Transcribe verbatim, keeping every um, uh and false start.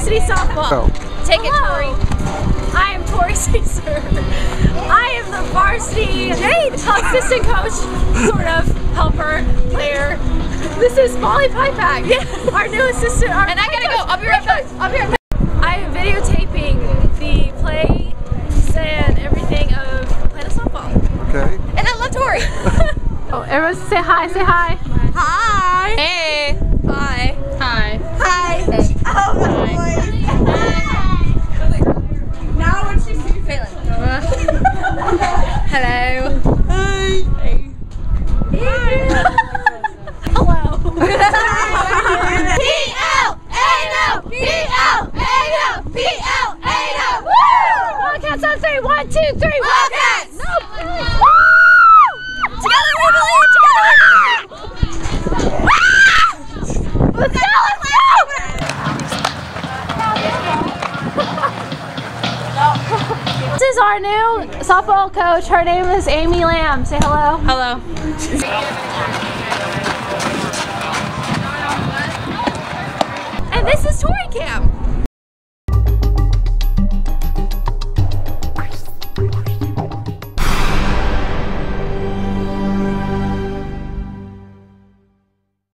Varsity Softball. Oh. Take it, Tori. I am Tori Seasor. I am the varsity assistant coach, sort of, helper, player. This is Molly Pipak, yeah. Our new assistant. Our and I gotta coach. Go. I'll be right back. I'll be right back. I am videotaping the plays and everything of Planet Softball. Okay. And I love Tori. Oh, everyone say hi. Say hi. Hi. Hey. Hi. Hi. Hi. Hey. Oh my boy. Hi. Now when she sees Phelan. Hello. Hi. Hey. Hi. Hello. P L A N O. P L A N O. P L A N O. Woo! All counts on three. One, two, three. All counts. No. This is our new softball coach. Her name is Amy Lamb. Say hello. Hello. And this is Tori Camp.